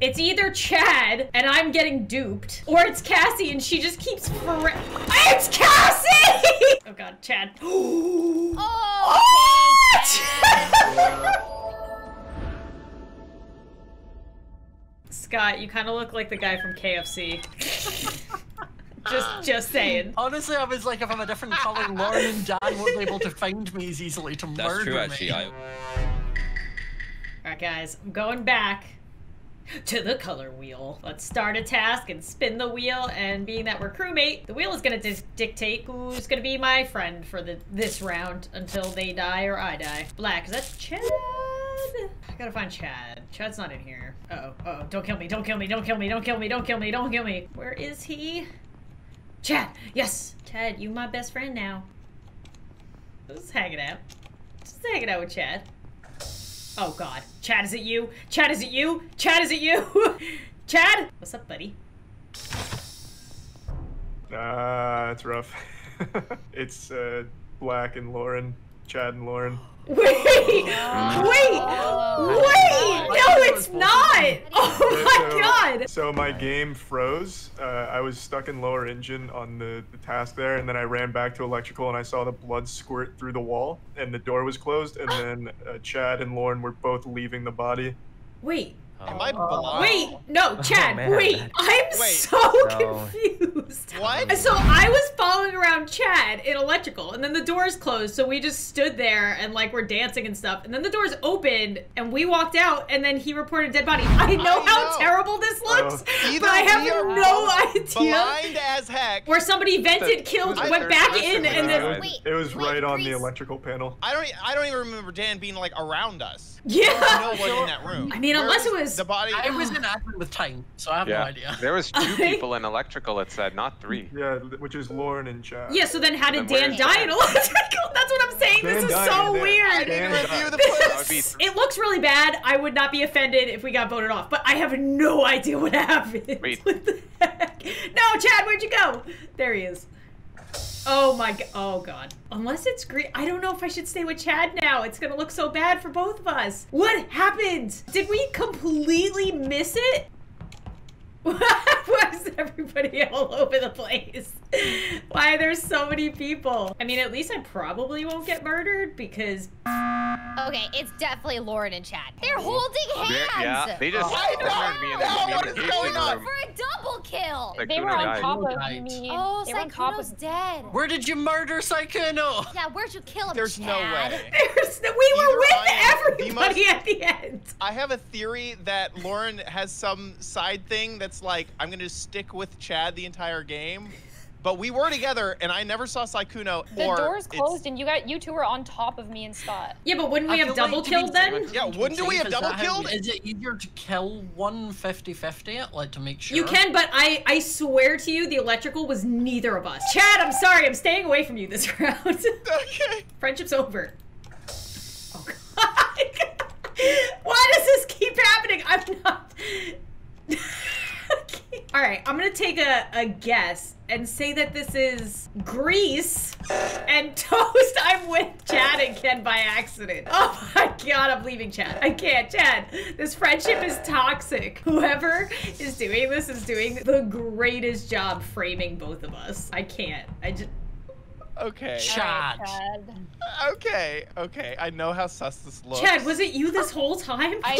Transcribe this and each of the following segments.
It's either Chad, and I'm getting duped, or it's Cassie, and she just keeps It's Cassie! Oh god, Chad. Oh! Oh! Chad! Scott, you kind of look like the guy from KFC. just saying. Honestly, I was like, if I'm a different color, Lauren and Dan won't be able to find me as easily to murder me. That's true, actually. Alright, guys, I'm going back to the color wheel. Let's start a task and spin the wheel, and being that we're crewmate, the wheel is gonna dictate who's gonna be my friend for this round until they die or I die. Black, is that Chad? I gotta find Chad. Chad's not in here. Uh oh, don't kill me, don't kill me, don't kill me, don't kill me, don't kill me, don't kill me. Where is he? Chad, yes! Chad, you my best friend now. Just hanging out. Just hanging out with Chad. Oh god. Chad, is it you? Chad, is it you? Chad, is it you? Chad? What's up, buddy? It's rough. It's Black and Lauren. Chad and Lauren. Wait! No, it's not! Oh my god! So my game froze. I was stuck in lower engine on the task there, and then I ran back to electrical and I saw the blood squirt through the wall, and the door was closed, and then Chad and Lauren were both leaving the body. Wait. Am I blind? Wait, no, Chad, oh, wait. I'm so confused. What? So I was following around Chad in electrical, and then the doors closed, so we just stood there and like we're dancing and stuff, and then the doors opened and we walked out, and then he reported a dead body. I know how terrible this looks, but I have no idea. Blind as heck. Or somebody vented, killed, went back in, and then it was right on the electrical panel. I don't even remember Dan being like around us. Yeah. No one in that room. I mean, unless it was. The body. I was in Akron with Titan, so I have no idea. There was two people in electrical, it said, not three. Yeah, which is Lauren and Chad. Yeah, so then how did Dan die in electrical? That's what I'm saying. Dan this is so weird. It looks really bad. I would not be offended if we got voted off, but I have no idea what happened. Wait. What the heck? No, Chad, where'd you go? There he is. Oh my god. Oh god. Unless it's green. I don't know if I should stay with Chad now. It's gonna look so bad for both of us. What happened? Did we completely miss it? Why is everybody all over the place? Why are there so many people? I mean, at least I probably won't get murdered because. Okay, it's definitely Lauren and Chad. They're holding hands. Yeah, they just murdered me in the communication room. For a double kill. They were on top of me. Oh, Sykkuno's dead. Where did you murder Sykkuno? Yeah, where'd you kill him? There's no way. We were with everybody at the end. I have a theory that Lauren has some side thing that's like, I'm gonna stick with Chad the entire game. But we were together, and I never saw Sykkuno. The doors closed, and you two were on top of me and Scott. Yeah, but wouldn't we have double killed then? Yeah, wouldn't we have double killed? Is it easier to kill 50/50? Like to make sure. You can, but I swear to you, the electrical was neither of us. Chad, I'm sorry, I'm staying away from you this round. Okay. Friendship's over. Oh god. Why does this keep happening? I'm not. All right, I'm gonna take a guess and say that this is Grease and Toast. I'm with Chad and Ken by accident. Oh my god, I'm leaving Chad. I can't, Chad. This friendship is toxic. Whoever is doing this is doing the greatest job framing both of us. I can't. I just. Okay. Chad. Okay. I know how sus this looks. Chad, was it you this whole time? I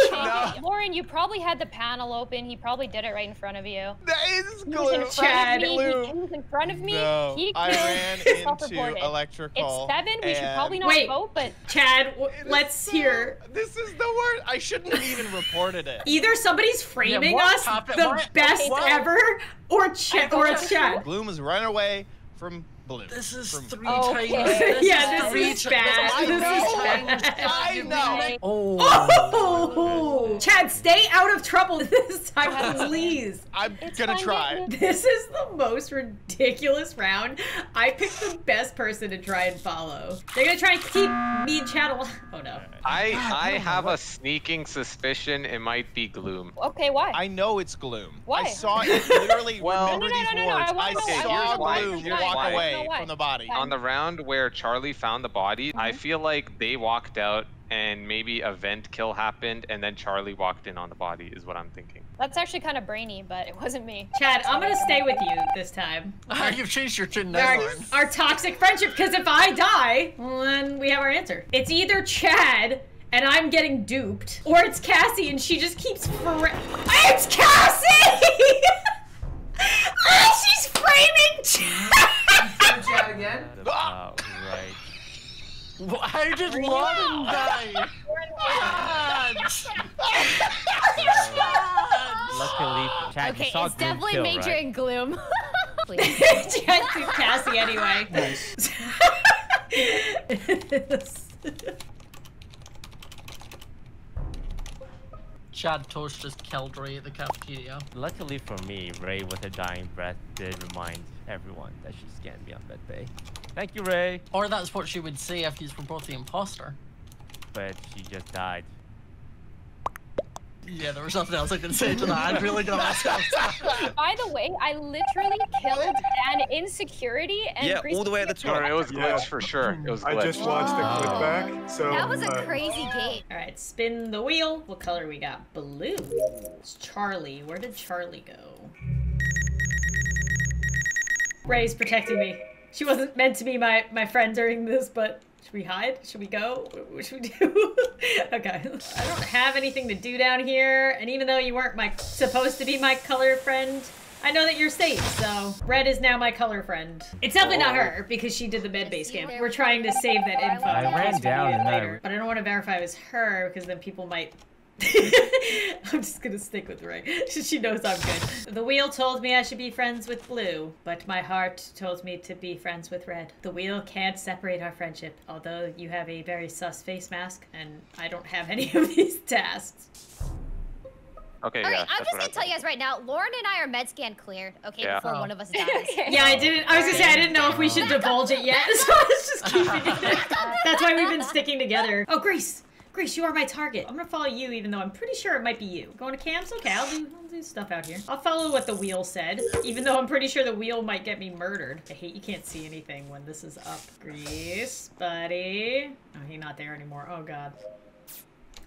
think, Lauren, you probably had the panel open. He probably did it right in front of you. That is Gloom. Chad, He was in front of me. No, he I ran into electrical. It's 7. We should probably not vote, but Chad, let's hear. This is the worst. I shouldn't have even reported it. Either somebody's framing us the best ever, or it's Chad. Gloom is running away from. This is 3 times. Yeah, this is bad. I know. Oh. Chad, stay out of trouble this time, please. I'm gonna try. This is the most ridiculous round. I picked the best person to try and follow. They're gonna try and keep me and Chad alive. Oh no. I have a sneaking suspicion it might be Gloom. Okay, why? I know it's Gloom. Why? I saw it. Literally, remember these words. I saw Gloom walk away. From the body. On the round where Charlie found the body, I feel like they walked out and maybe a vent kill happened, and then Charlie walked in on the body, is what I'm thinking. That's actually kind of brainy, but it wasn't me. Chad, I'm gonna stay with you this time. You've changed your chin neckline. Our toxic friendship, because if I die, then we have our answer. It's either Chad, and I'm getting duped, or it's Cassie, and she just keeps It's Cassie! Oh, she's framing Chad! Chad again? Right. Well, I just want him die. Luckily, Chad, okay, you saw it's definitely kill, Major right? And Gloom. Chad threw Cassie anyway. Nice. Chad Toast just killed Ray at the cafeteria. Luckily for me, Ray with a dying breath did remind everyone that she's going to be on that day. Thank you, Ray. Or that's what she would say if she's both the imposter. But she just died. Yeah, there was nothing else I could say to that. I'm really gonna ask myself. By the way, I literally killed Dan insecurity and yeah, all the way at the top. It was glitch for sure. It was glitch. I just watched the clip back, so that was a crazy game. All right, spin the wheel. What color we got? Blue. It's Charlie. Where did Charlie go? Ray's protecting me. She wasn't meant to be my friend during this, but. Should we hide? Should we go? What should we do? Okay. I don't have anything to do down here, and even though you weren't supposed to be my color friend, I know that you're safe, so Red is now my color friend. It's definitely not her, because she did the med base camp. We're trying to save that info. I ran down later. But I don't want to verify it was her, because then people might... I'm just gonna stick with Ray. She knows I'm good. The wheel told me I should be friends with Blue, but my heart told me to be friends with Red. The wheel can't separate our friendship, although you have a very sus face mask, and I don't have any of these tasks. Okay, all right, I'm just gonna tell you guys right now, Lauren and I are med scan cleared, okay, before one of us dies. Yeah, I was gonna say, I didn't know if we should divulge it yet, so I was just keeping it. That's why we've been sticking together. Oh, Grace, you are my target. I'm gonna follow you, even though I'm pretty sure it might be you. Going to camps? Okay, I'll do stuff out here. I'll follow what the wheel said, even though I'm pretty sure the wheel might get me murdered. I hate you can't see anything when this is up. Grease, buddy. Oh, he's not there anymore. Oh, God.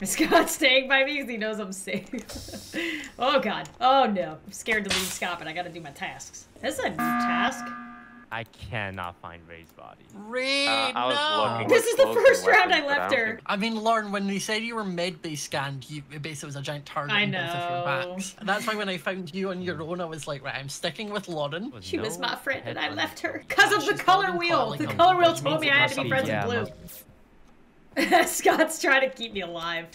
Is Scott staying by me because he knows I'm safe? Oh, God. Oh, no. I'm scared to leave Scott, but I gotta do my tasks. That's a new task. I cannot find Ray's body. Ray, no! This is the first round I left her. I mean, Lauren, when they said you were med-base scanned, you basically was a giant target on both of your backs. And that's why when I found you on your own, I was like, right, I'm sticking with Lauren. She was my friend, and I left her. Because of the color wheel. The color wheel told me I had to be friends with Blue. Scott's trying to keep me alive.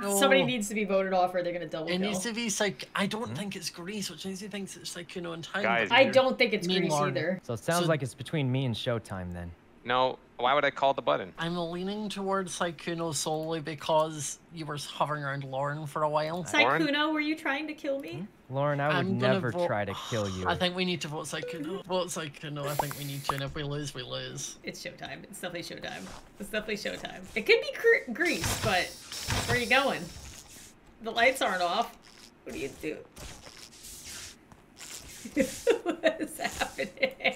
No. Somebody needs to be voted off or they're going to double kill. It needs to be, like, I don't think it's Grease, which means he thinks it's, like, you know, in time. Guys, I don't think it's Grease either. So it sounds like it's between me and Showtime, then. No, why would I call the button? I'm leaning towards Sykkuno solely because you were hovering around Lauren for a while. Sykkuno, were you trying to kill me? Lauren, I would never try to kill you. I think we need to vote Sykkuno. Vote Sykkuno, I think we need to, and if we lose, we lose. It's Showtime. It's definitely Showtime. It's definitely Showtime. It could be Grease, but where are you going? The lights aren't off. What do you do? What is happening?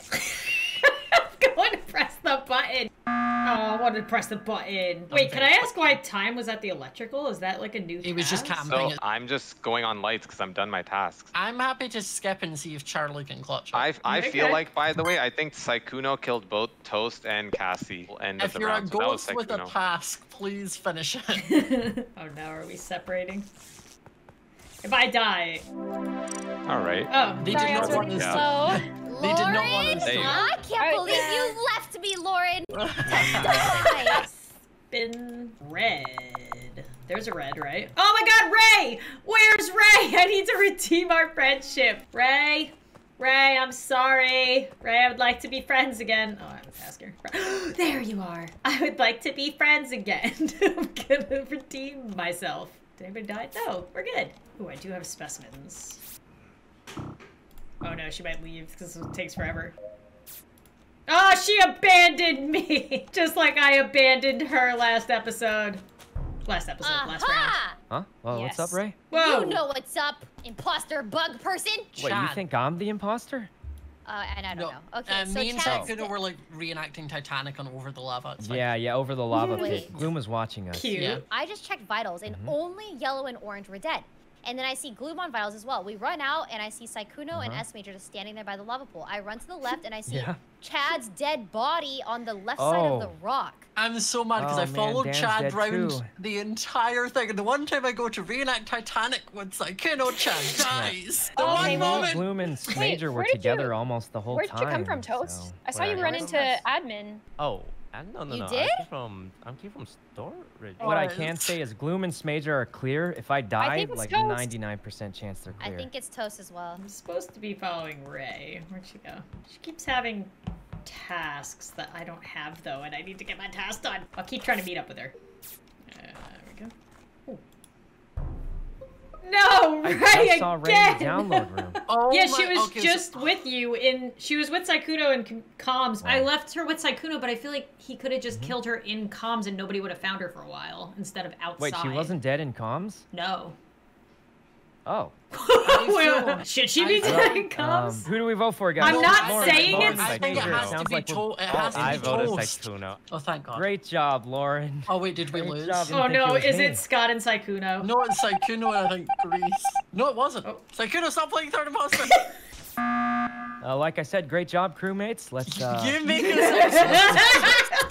I want to press the button. Oh, I want to press the button. Wait, can I ask why time was at the electrical? Is that like a new task? It was just camping. So I'm just going on lights because I'm done my tasks. I'm happy to skip and see if Charlie can clutch. I feel like, by the way, I think Sykkuno killed both Toast and Cassie. If you're a ghost with a task, please finish it. Oh, now are we separating? If I die. All right. Oh, they did not want this. They did not want to stop. I can't believe you left me, Lauren. Spin red. There's a red, right? Oh my God, Ray! Where's Ray? I need to redeem our friendship. Ray, I'm sorry. Ray, I would like to be friends again. Oh, I was asking her. There you are. I would like to be friends again. I'm gonna redeem myself. Did anybody die? No, we're good. Ooh, I do have specimens. Oh no, she might leave because it takes forever. Oh, she abandoned me! Just like I abandoned her last episode. Last round. Huh? Well, yes. What's up, Ray? Whoa. You know what's up, imposter bug person. Wait, you think I'm the imposter? And I don't know. Okay, so me and Sykkuno were like reenacting Titanic on Over the Lava. It's over the lava pit. Gloom was watching us. Cute. Yeah. I just checked vitals, and only yellow and orange were dead. And then I see Gloom on vitals as well. We run out, and I see Sykkuno and SMajor just standing there by the lava pool. I run to the left, and I see Chad's dead body on the left side of the rock. I'm so mad because I followed Chad around the entire thing. And the one time I go to reenact Titanic with Sykkuno, Chad dies. The one moment. Gloom and SMajor were together almost the whole time. Where did you come from, Toast? So, I saw you run into admin. Oh. No, you did? I'm from storage. What I can say is Gloom and SMajor are clear. If I die, like 99% chance they're clear. I think it's Toast as well. I'm supposed to be following Ray. Where'd she go? She keeps having tasks that I don't have, though, and I need to get my task done. I'll keep trying to meet up with her. There we go. No, Ray again! I saw Ray in the download room. Yeah, she was just with you in... She was with Sykkuno in comms. Wow. I left her with Sykkuno, but I feel like he could have just killed her in comms and nobody would have found her for a while instead of outside. Wait, she wasn't dead in comms? No. Oh. Should she be dead in comms? Who do we vote for, guys? I'm not saying it's... I think it has to be Toast. I voted Sykkuno. Oh, thank God. Great job, Lauren. Oh, wait, did we lose? Oh, no, is it Scott and Sykkuno? No, it's Sykkuno and I think Grease. No, it wasn't. Oh. Sykkuno, stop playing third imposter. Like I said, great job, crewmates. Let's. You make it.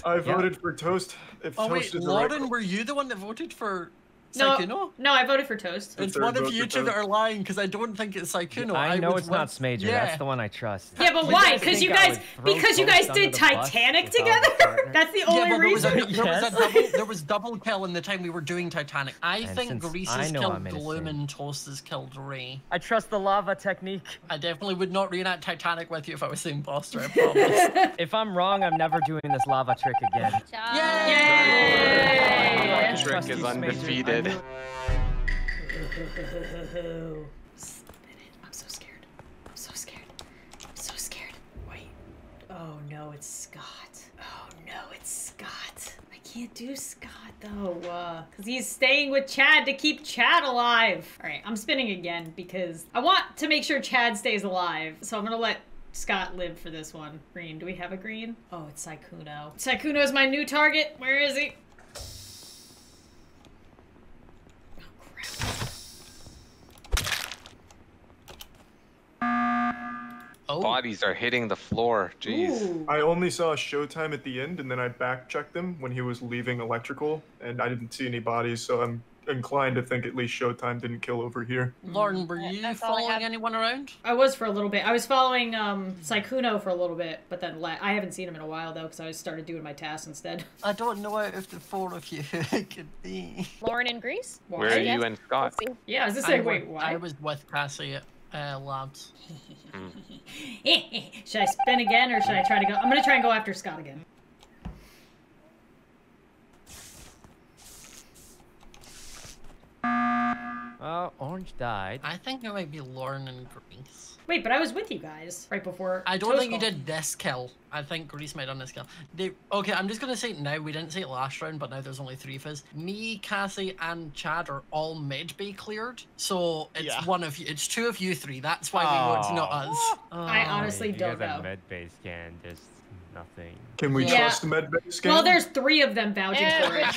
I voted for Toast. If Toast is Lauren, were you the one that voted for Sykkuno? No, I voted for Toast. It's one of you two that are lying because I don't think it's Sykkuno. I know it's not SMajor. Yeah. That's the one I trust. Yeah, but why? Because you guys did Titanic together. That's the only reason. There was double kill in the time we were doing Titanic. I think Grease has killed Gloom and Toast has killed Ray. I trust the lava technique. I definitely would not reenact Titanic with you if I was the imposter. I promise. If I'm wrong, I'm never doing this lava trick again. Yay! The trick is undefeated. I'm so scared. I'm so scared. I'm so scared. Wait. Oh no, it's Scott. Oh no, it's Scott. I can't do Scott though, because he's staying with Chad to keep Chad alive. All right, I'm spinning again because I want to make sure Chad stays alive. So I'm gonna let Scott live for this one. Green. Do we have a green? Oh, it's Sykkuno. Sykkuno is my new target. Where is he? Oh. Bodies are hitting the floor. Jeez. Ooh. I only saw ShowTime at the end, and then I back-checked him when he was leaving electrical, and I didn't see any bodies, so I'm inclined to think at least ShowTime didn't kill over here. Lauren, were you following anyone around? I was for a little bit. I was following Sykkuno for a little bit, but then I haven't seen him in a while, though, because I started doing my tasks instead. I don't know if the four of you could be. Lauren and Grease? Where are you and Scott? Yeah, I was just saying, wait, why? I was with Cassie at labs. Should I spin again or should I try to go? I'm gonna try and go after Scott again. Orange died. I think it might be Lauren and Grease. Wait, but I was with you guys right before. I don't think you did this kill. I think Grease might have done this kill. Okay, I'm just gonna say it now. We didn't say it last round, but now there's only three of us. Me, Cassie, and Chad are all mid bay cleared. So it's one of you. It's two of you three. That's why we want to not us. I honestly don't know. Med bay scan. There's nothing. Can we trust the med bay scan? Well, there's three of them vouching for it.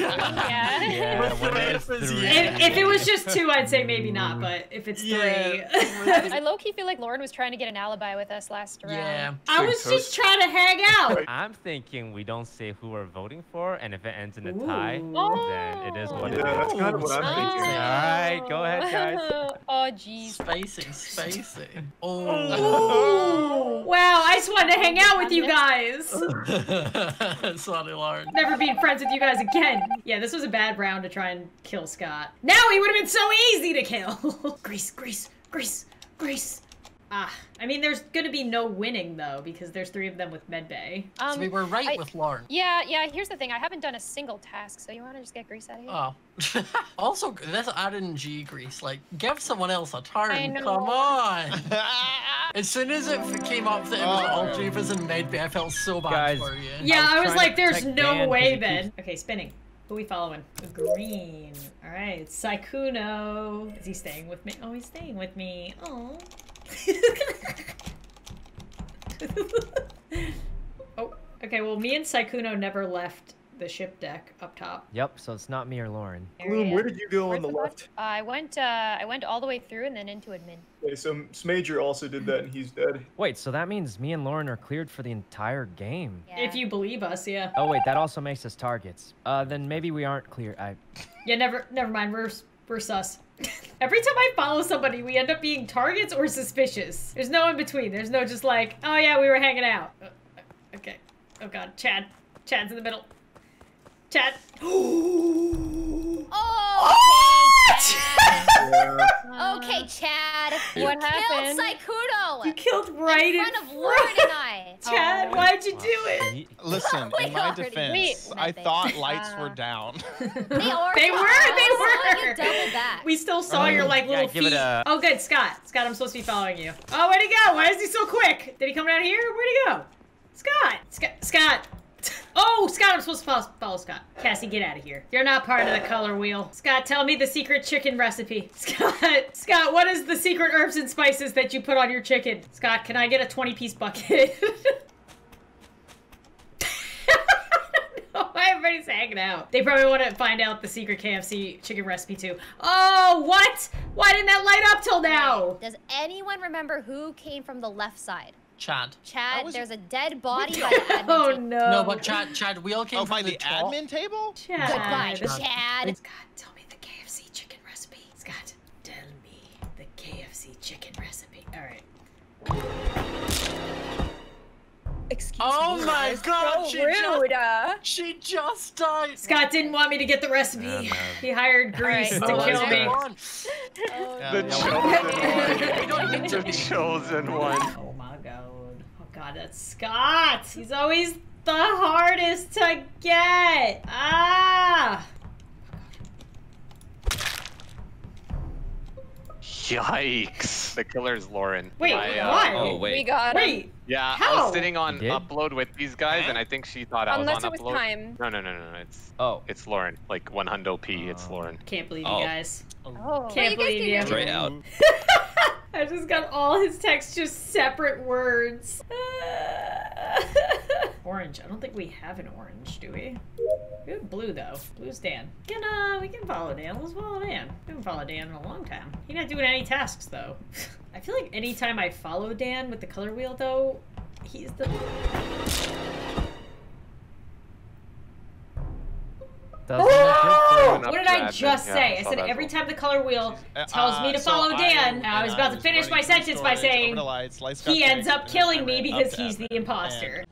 If it was just two, I'd say maybe not. But if it's three, I low key feel like Lauren was trying to get an alibi with us last round. Yeah, I was just trying to hang out. I'm thinking we don't say who we're voting for, and if it ends in a tie, then it is what it is. That's kind of what I'm thinking. All right, go ahead, guys. Oh, geez. Spicy. Oh. Wow, I just wanted to hang out with you guys. Sorry, Lauren. Never being friends with you guys again. Yeah, this was a bad round to try and kill Scott. Now he would have been so easy to kill. Grease. Ah, I mean, there's going to be no winning, though, because there's three of them with medbay. So we were right with Lauren. Yeah, here's the thing. I haven't done a single task, so you want to just get Grease out of here? Oh. Also, this RNG Grease, like, give someone else a turn. Come on. As soon as it came up that it was all Jeepers and medbay, I felt so bad for you. Yeah, I was like, there's no way, Ben. Okay, spinning. Who are we following? Green. All right, Sykkuno. Is he staying with me? Oh, he's staying with me. Oh. Oh, okay, well, me and Sykkuno never left the ship deck up top. Yep, so it's not me or Lauren. Gloom, where did you go on the left? I went all the way through and then into admin. Okay, so SMajor also did that and he's dead. Wait, so that means me and Lauren are cleared for the entire game. Yeah. If you believe us, yeah. Oh wait, that also makes us targets. Then maybe we aren't clear. Yeah, never mind. We're sus. Every time I follow somebody, we end up being targets or suspicious. There's no in between. There's no just like, oh yeah, we were hanging out. Okay. Oh god, Chad's in the middle. Chad. Oh, okay, Chad. What happened? You killed Sykkuno. You killed right in front of Lauren and I. Chad, why'd you do it? Listen, in my defense, I thought lights were down. They were. We still saw your like little feet. Oh, good, Scott. Scott, I'm supposed to be following you. Oh, where'd he go? Why is he so quick? Did he come down here? Where'd he go? Scott. Scott. Oh, Scott, I'm supposed to follow Scott. Cassie, get out of here. You're not part of the color wheel. Scott, tell me the secret chicken recipe. Scott, what is the secret herbs and spices that you put on your chicken? Scott, can I get a 20-piece bucket? No, everybody's hanging out. They probably want to find out the secret KFC chicken recipe too. Oh, what? Why didn't that light up till now? Does anyone remember who came from the left side? Chad. Chad, there's a dead body by the admin table. Oh, no. No, but Chad, we all came from the admin table? Chad. Goodbye, Chad. Scott, tell me the KFC chicken recipe. Scott, tell me the KFC chicken recipe. All right. Excuse me. Oh my god, she just died. Scott didn't want me to get the recipe. No, no. He hired Grease to kill me. The chosen one. Oh my god. Oh god, that's Scott. He's always the hardest to get. Ah. Yikes. The killer's Lauren. Wait, what? Oh, wait. We got him. Yeah, how? I was sitting on upload with these guys, and I think she thought I was on upload. Unless it was time. No, it's Lauren. Like 100p, it's Lauren. Can't believe you guys. Can't believe you. Straight out. I just got all his texts, just separate words. Orange. I don't think we have an orange, do we? We have blue though. Blue's Dan. We can follow Dan. Let's follow Dan. We haven't followed Dan in a long time. He's not doing any tasks though. I feel like anytime I follow Dan with the color wheel though, he's the. What did I just say? I said every time the color wheel tells me to follow Dan, I was about to finish my sentence by saying he ends up killing me because he's the imposter.